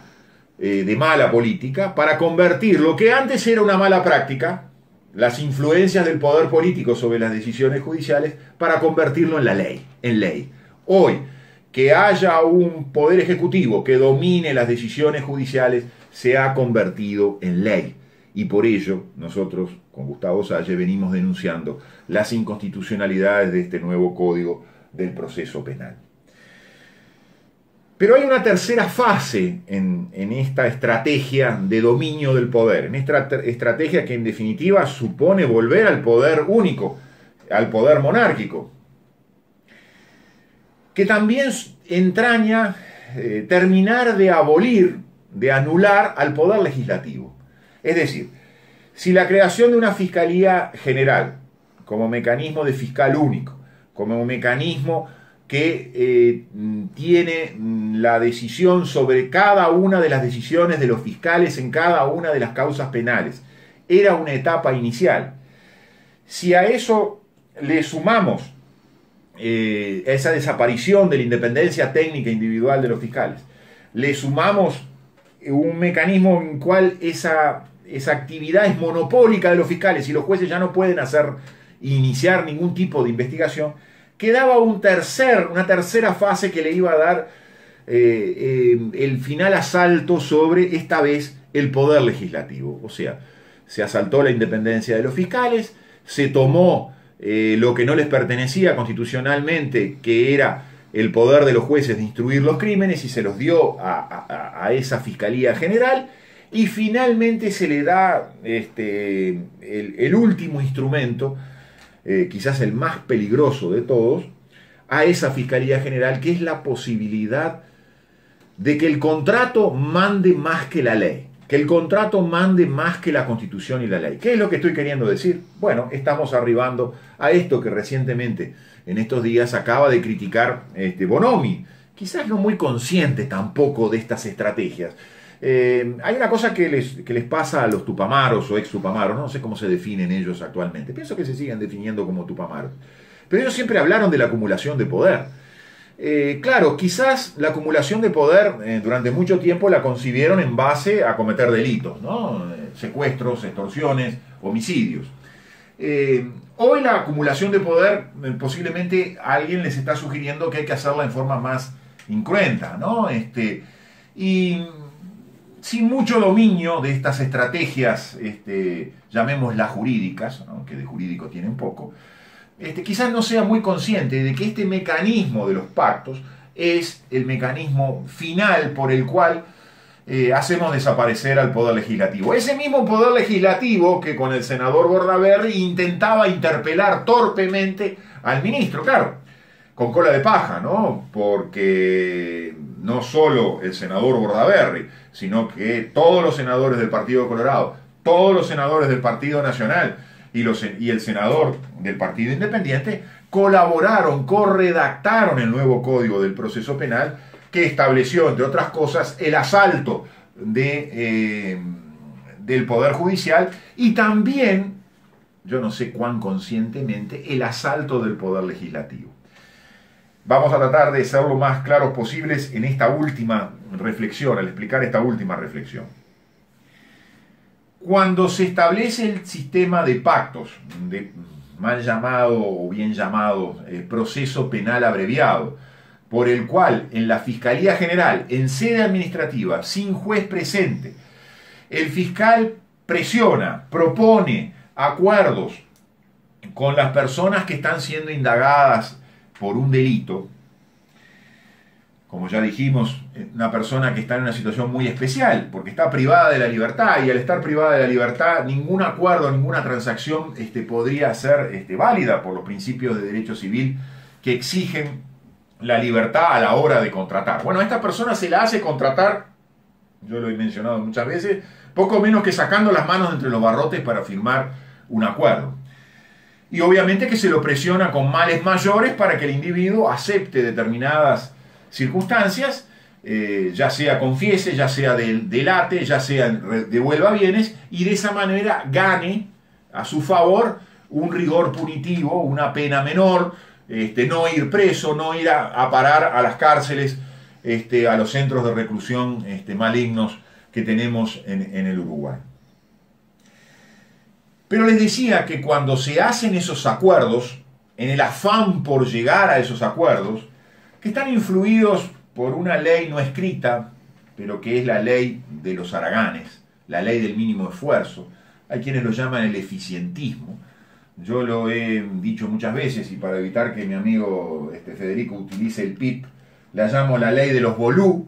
eh, de mala política, para convertir lo que antes era una mala práctica, las influencias del poder político sobre las decisiones judiciales, para convertirlo en la ley, en ley. Hoy, que haya un poder ejecutivo que domine las decisiones judiciales, se ha convertido en ley, y por ello nosotros con Gustavo Salle venimos denunciando las inconstitucionalidades de este nuevo Código del Proceso Penal. Pero hay una tercera fase en, en esta estrategia de dominio del poder, en esta estrategia que en definitiva supone volver al poder único, al poder monárquico, que también entraña eh, terminar de abolir, de anular al poder legislativo. Es decir, si la creación de una Fiscalía General como mecanismo de fiscal único, como un mecanismo que eh, tiene la decisión sobre cada una de las decisiones de los fiscales en cada una de las causas penales, era una etapa inicial. Si a eso le sumamos eh, esa desaparición de la independencia técnica individual de los fiscales, le sumamos un mecanismo en cual esa, esa actividad es monopólica de los fiscales y los jueces ya no pueden hacer, iniciar ningún tipo de investigación, quedaba un tercer, una tercera fase que le iba a dar eh, eh, el final asalto sobre, esta vez, el poder legislativo. O sea, se asaltó la independencia de los fiscales, se tomó eh, lo que no les pertenecía constitucionalmente, que era el poder de los jueces de instruir los crímenes, y se los dio a, a, a esa Fiscalía General, y finalmente se le da este, el, el último instrumento, eh, quizás el más peligroso de todos, a esa Fiscalía General, que es la posibilidad de que el contrato mande más que la ley, que el contrato mande más que la Constitución y la ley. ¿Qué es lo que estoy queriendo decir? Bueno, estamos arribando a esto que recientemente, en estos días, acaba de criticar este, Bonomi, quizás no muy consciente tampoco de estas estrategias. Eh, hay una cosa que les, que les pasa a los tupamaros o ex tupamaros, no sé cómo se definen ellos actualmente, pienso que se siguen definiendo como tupamaros, pero ellos siempre hablaron de la acumulación de poder. Eh, claro, quizás la acumulación de poder eh, durante mucho tiempo la concibieron en base a cometer delitos, ¿no? Secuestros, extorsiones, homicidios. Eh, Hoy la acumulación de poder, posiblemente alguien les está sugiriendo que hay que hacerla en forma más incruenta, ¿no? Este, y sin mucho dominio de estas estrategias, este, llamémoslas jurídicas, aunque de jurídico tienen poco, este, quizás no sea muy consciente de que este mecanismo de los pactos es el mecanismo final por el cual Eh, hacemos desaparecer al Poder Legislativo. Ese mismo Poder Legislativo que con el senador Bordaberri intentaba interpelar torpemente al ministro, claro, con cola de paja, ¿no? Porque no solo el senador Bordaberri, sino que todos los senadores del Partido Colorado, todos los senadores del Partido Nacional y, los, y el senador del Partido Independiente colaboraron, corredactaron el nuevo Código del Proceso Penal, que estableció, entre otras cosas, el asalto de, eh, del Poder Judicial y también yo no sé cuán conscientemente, el asalto del Poder Legislativo. Vamos a tratar de ser lo más claros posibles en esta última reflexión, al explicar esta última reflexión. Cuando se establece el sistema de pactos, de mal llamado o bien llamado eh, proceso penal abreviado, por el cual en la Fiscalía General, en sede administrativa, sin juez presente, el fiscal presiona, propone acuerdos con las personas que están siendo indagadas por un delito. Como ya dijimos, una persona que está en una situación muy especial, porque está privada de la libertad, y al estar privada de la libertad, ningún acuerdo, ninguna transacción este, podría ser este, válida por los principios de derecho civil que exigen la libertad a la hora de contratar. Bueno, a esta persona se la hace contratar, yo lo he mencionado muchas veces, poco menos que sacando las manos entre los barrotes para firmar un acuerdo. Y obviamente que se lo presiona con males mayores para que el individuo acepte determinadas circunstancias, eh, ya sea confiese, ya sea del, delate, ya sea devuelva bienes, y de esa manera gane a su favor un rigor punitivo, una pena menor, este, no ir preso, no ir a, a parar a las cárceles, este, a los centros de reclusión este, malignos que tenemos en, en el Uruguay. Pero les decía que cuando se hacen esos acuerdos, en el afán por llegar a esos acuerdos, que están influidos por una ley no escrita, pero que es la ley de los haraganes, la ley del mínimo esfuerzo. Hay quienes lo llaman el eficientismo. Yo lo he dicho muchas veces, y para evitar que mi amigo este, Federico utilice el P I P, la llamo la ley de los bolú,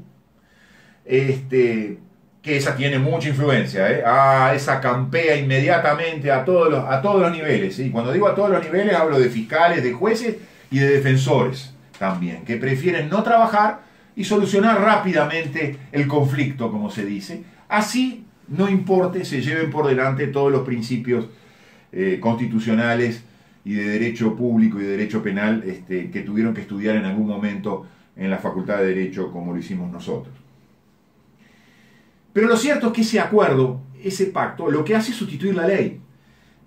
este, que esa tiene mucha influencia, ¿eh? Ah, esa campea inmediatamente a todos los, a todos los niveles. Y ¿sí? Cuando digo a todos los niveles, hablo de fiscales, de jueces y de defensores también, que prefieren no trabajar y solucionar rápidamente el conflicto, como se dice. Así, no importe, se lleven por delante todos los principios eh, constitucionales y de derecho público y de derecho penal este, que tuvieron que estudiar en algún momento en la Facultad de Derecho, como lo hicimos nosotros. Pero lo cierto es que ese acuerdo, ese pacto, lo que hace es sustituir la ley.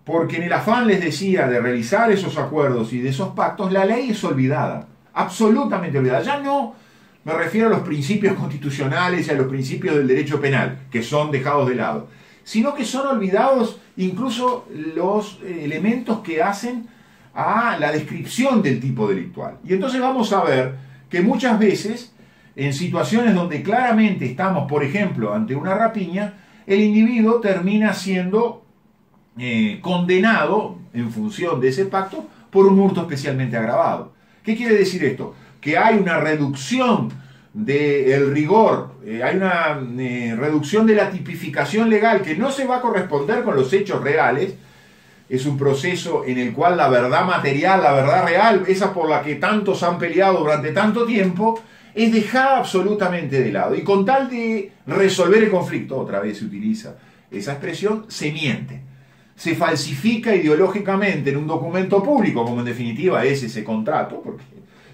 Porque en el afán, les decía, de realizar esos acuerdos y de esos pactos, la ley es olvidada. Absolutamente olvidada. Ya no me refiero a los principios constitucionales y a los principios del derecho penal, que son dejados de lado, sino que son olvidados incluso los elementos que hacen a la descripción del tipo delictual. Y entonces vamos a ver que muchas veces, en situaciones donde claramente estamos, por ejemplo, ante una rapiña, el individuo termina siendo eh, condenado, en función de ese pacto, por un hurto especialmente agravado. ¿Qué quiere decir esto? Que hay una reducción del rigor, eh, hay una eh, reducción de la tipificación legal que no se va a corresponder con los hechos reales. Es un proceso en el cual la verdad material, la verdad real, esa por la que tantos han peleado durante tanto tiempo, es dejada absolutamente de lado. Y con tal de resolver el conflicto, otra vez se utiliza esa expresión, se miente. Se falsifica ideológicamente en un documento público, como en definitiva es ese contrato, porque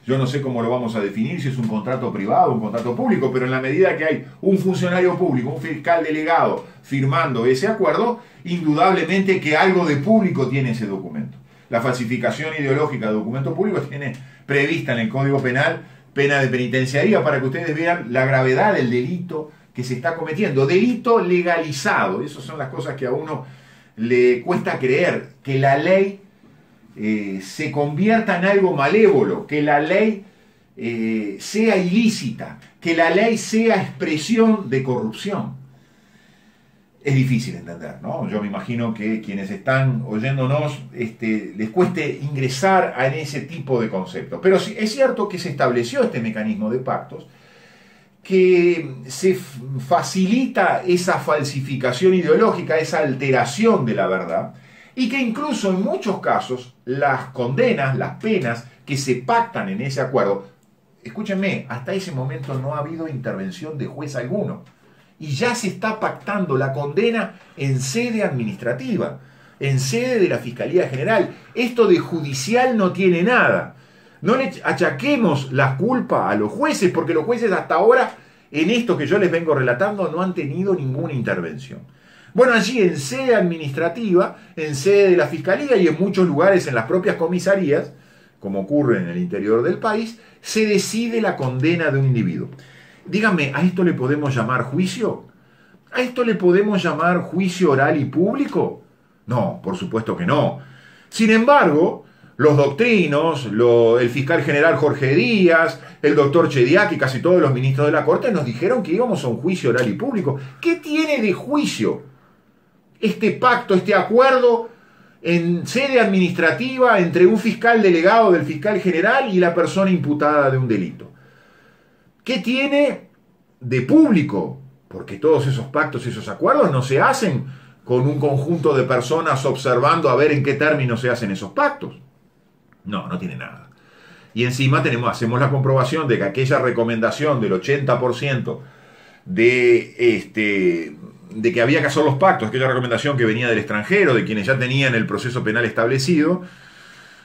yo no sé cómo lo vamos a definir, si es un contrato privado o un contrato público, pero en la medida que hay un funcionario público, un fiscal delegado firmando ese acuerdo, indudablemente que algo de público tiene ese documento. La falsificación ideológica de documento público tiene prevista en el Código Penal pena de penitenciaría, para que ustedes vean la gravedad del delito que se está cometiendo. Delito legalizado, esas son las cosas que a uno le cuesta creer, que la ley eh, se convierta en algo malévolo, que la ley eh, sea ilícita, que la ley sea expresión de corrupción. Es difícil entender, ¿no? Yo me imagino que quienes están oyéndonos este, les cueste ingresar a ese tipo de conceptos. Pero sí, es cierto que se estableció este mecanismo de pactos, que se facilita esa falsificación ideológica, esa alteración de la verdad, y que incluso en muchos casos las condenas, las penas que se pactan en ese acuerdo, escúchenme, hasta ese momento no ha habido intervención de juez alguno, y ya se está pactando la condena en sede administrativa, en sede de la Fiscalía General. Esto de judicial no tiene nada. No le achaquemos la culpa a los jueces, porque los jueces hasta ahora, en esto que yo les vengo relatando, no han tenido ninguna intervención. Bueno, allí en sede administrativa, en sede de la Fiscalía y en muchos lugares en las propias comisarías, como ocurre en el interior del país, se decide la condena de un individuo. Díganme, ¿a esto le podemos llamar juicio? ¿A esto le podemos llamar juicio oral y público? No, por supuesto que no. Sin embargo, los doctrinos, lo, el fiscal general Jorge Díaz, el doctor Chediak y casi todos los ministros de la Corte nos dijeron que íbamos a un juicio oral y público. ¿Qué tiene de juicio este pacto, este acuerdo en sede administrativa entre un fiscal delegado del fiscal general y la persona imputada de un delito? ¿Qué tiene de público? Porque todos esos pactos y esos acuerdos no se hacen con un conjunto de personas observando a ver en qué términos se hacen esos pactos. No, no tiene nada. Y encima tenemos, hacemos la comprobación de que aquella recomendación del ochenta por ciento de, este, de que había que hacer los pactos, aquella recomendación que venía del extranjero, de quienes ya tenían el proceso penal establecido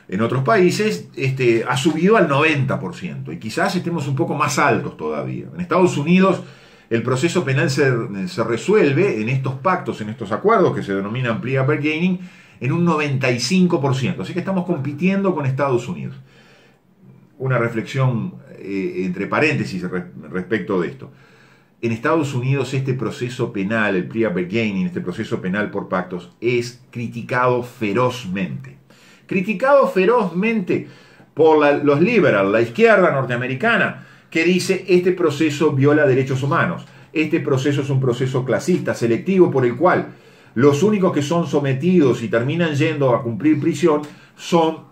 en otros países, este, ha subido al noventa por ciento. Y quizás estemos un poco más altos todavía. En Estados Unidos el proceso penal se, se resuelve en estos pactos, en estos acuerdos que se denominan plea bargaining, en un noventa y cinco por ciento. Así que estamos compitiendo con Estados Unidos. Una reflexión eh, entre paréntesis re, respecto de esto. En Estados Unidos este proceso penal, el plea bargaining, este proceso penal por pactos, es criticado ferozmente. Criticado ferozmente por la, los liberales, la izquierda norteamericana, que dice este proceso viola derechos humanos. Este proceso es un proceso clasista, selectivo, por el cual los únicos que son sometidos y terminan yendo a cumplir prisión son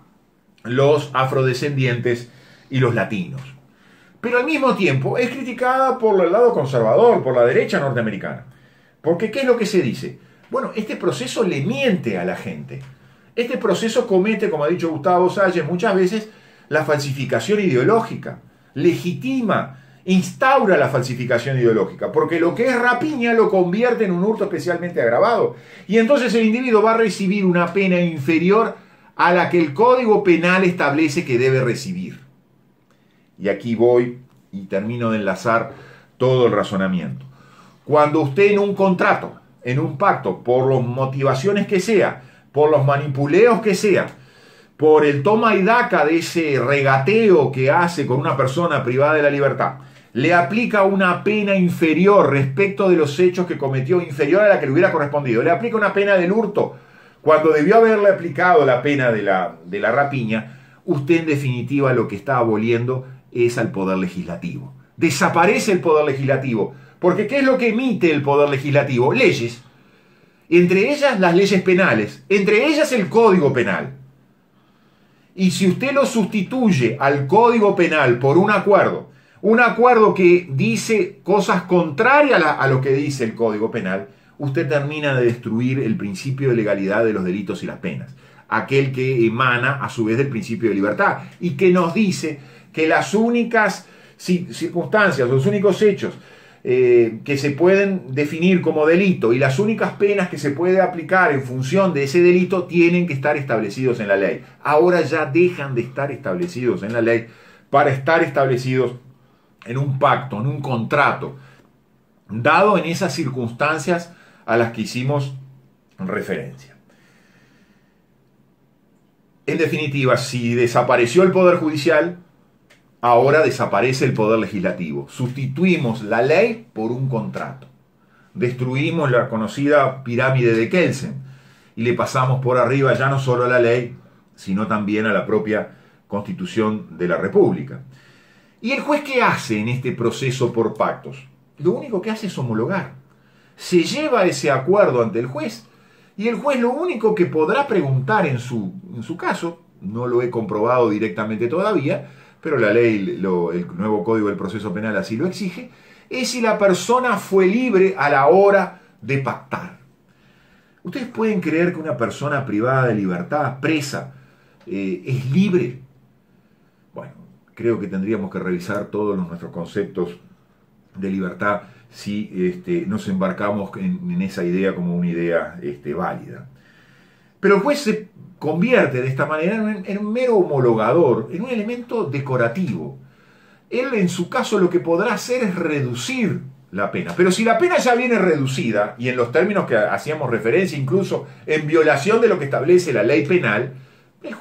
los afrodescendientes y los latinos. Pero al mismo tiempo es criticada por el lado conservador, por la derecha norteamericana. Porque ¿qué es lo que se dice? Bueno, este proceso le miente a la gente. Este proceso comete, como ha dicho Gustavo Salle muchas veces, la falsificación ideológica. Legitima, instaura la falsificación ideológica, porque lo que es rapiña lo convierte en un hurto especialmente agravado. Y entonces el individuo va a recibir una pena inferior a la que el Código Penal establece que debe recibir. Y aquí voy y termino de enlazar todo el razonamiento. Cuando usted en un contrato, en un pacto, por las motivaciones que sea, por los manipuleos que sea, por el toma y daca de ese regateo que hace con una persona privada de la libertad, le aplica una pena inferior respecto de los hechos que cometió, inferior a la que le hubiera correspondido. Le aplica una pena del hurto, cuando debió haberle aplicado la pena de la, de la rapiña. Usted en definitiva lo que está aboliendo es al Poder Legislativo. Desaparece el Poder Legislativo, porque ¿qué es lo que emite el Poder Legislativo? Leyes, entre ellas las leyes penales, entre ellas el Código Penal. Y si usted lo sustituye al Código Penal por un acuerdo, un acuerdo que dice cosas contrarias a lo que dice el Código Penal, usted termina de destruir el principio de legalidad de los delitos y las penas, aquel que emana a su vez del principio de libertad y que nos dice que las únicas circunstancias, los únicos hechos eh, que se pueden definir como delito y las únicas penas que se puede aplicar en función de ese delito tienen que estar establecidos en la ley. Ahora ya dejan de estar establecidos en la ley para estar establecidos en un pacto, en un contrato, dado en esas circunstancias a las que hicimos referencia. En definitiva, si desapareció el Poder Judicial, ahora desaparece el Poder Legislativo. Sustituimos la ley por un contrato. Destruimos la conocida pirámide de Kelsen y le pasamos por arriba ya no solo a la ley, sino también a la propia Constitución de la República. ¿Y el juez qué hace en este proceso por pactos? Lo único que hace es homologar. Se lleva ese acuerdo ante el juez y el juez lo único que podrá preguntar en su, en su caso, no lo he comprobado directamente todavía, pero la ley, lo, el nuevo Código del Proceso Penal así lo exige, es si la persona fue libre a la hora de pactar. ¿Ustedes pueden creer que una persona privada de libertad, presa, eh, es libre? Bueno, creo que tendríamos que revisar todos los, nuestros conceptos de libertad si este, nos embarcamos en, en esa idea como una idea este, válida. Pero el juez se convierte de esta manera en un, en un mero homologador, en un elemento decorativo. Él, en su caso, lo que podrá hacer es reducir la pena. Pero si la pena ya viene reducida, y en los términos que hacíamos referencia, incluso en violación de lo que establece la ley penal, el,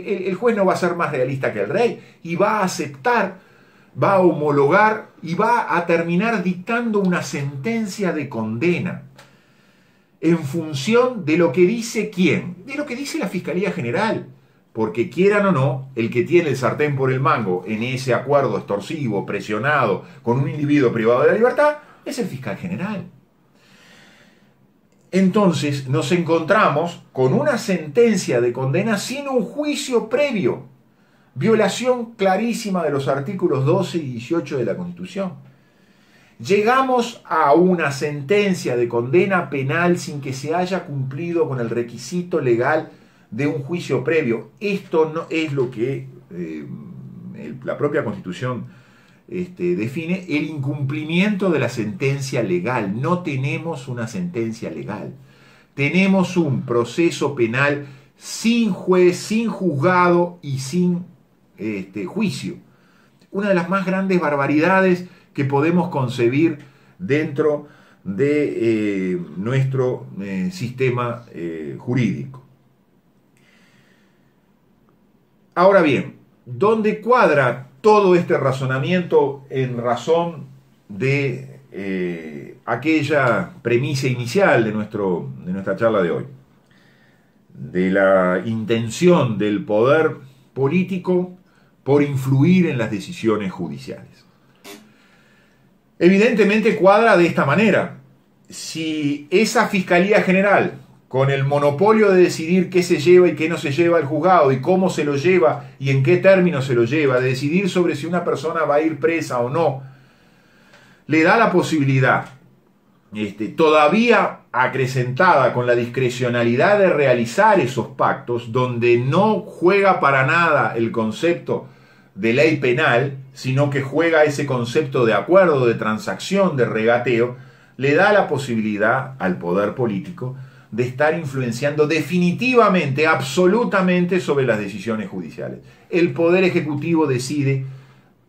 el, el juez no va a ser más realista que el rey, y va a aceptar, va a homologar, y va a terminar dictando una sentencia de condena, en función de lo que dice quién, de lo que dice la Fiscalía General. Porque quieran o no, el que tiene el sartén por el mango en ese acuerdo extorsivo, presionado, con un individuo privado de la libertad, es el fiscal general. Entonces nos encontramos con una sentencia de condena sin un juicio previo. Violación clarísima de los artículos doce y dieciocho de la Constitución. Llegamos a una sentencia de condena penal sin que se haya cumplido con el requisito legal de un juicio previo. Esto no es lo que eh, el, la propia Constitución este, define, el incumplimiento de la sentencia legal. No tenemos una sentencia legal. Tenemos un proceso penal sin juez, sin juzgado y sin este, juicio. Una de las más grandes barbaridades que podemos concebir dentro de eh, nuestro eh, sistema eh, jurídico. Ahora bien, ¿dónde cuadra todo este razonamiento en razón de eh, aquella premisa inicial de, nuestro, de nuestra charla de hoy? De la intención del poder político por influir en las decisiones judiciales. Evidentemente cuadra de esta manera. Si esa Fiscalía General, con el monopolio de decidir qué se lleva y qué no se lleva al juzgado, y cómo se lo lleva y en qué términos se lo lleva, de decidir sobre si una persona va a ir presa o no, le da la posibilidad, este, todavía acrecentada con la discrecionalidad de realizar esos pactos, donde no juega para nada el concepto de ley penal, sino que juega ese concepto de acuerdo, de transacción, de regateo, le da la posibilidad al poder político de estar influenciando definitivamente, absolutamente sobre las decisiones judiciales. El Poder Ejecutivo decide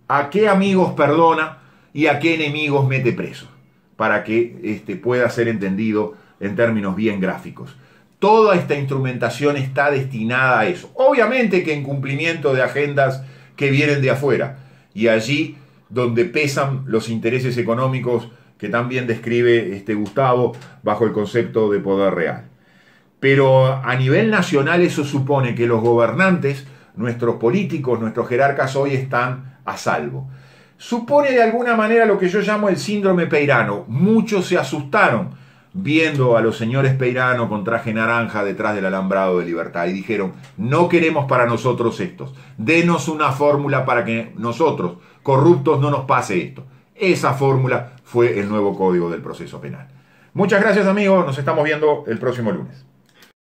a qué amigos perdona y a qué enemigos mete presos, para que este, pueda ser entendido en términos bien gráficos. Toda esta instrumentación está destinada a eso. Obviamente que en cumplimiento de agendas que vienen de afuera, y allí donde pesan los intereses económicos que también describe este Gustavo bajo el concepto de poder real. Pero a nivel nacional eso supone que los gobernantes, nuestros políticos, nuestros jerarcas hoy están a salvo. Supone de alguna manera lo que yo llamo el síndrome Peirano. Muchos se asustaron viendo a los señores Peirano con traje naranja detrás del alambrado de Libertad y dijeron: no queremos para nosotros estos, denos una fórmula para que nosotros, corruptos, no nos pase esto. Esa fórmula fue el nuevo Código del Proceso Penal. Muchas gracias, amigos. Nos estamos viendo el próximo lunes.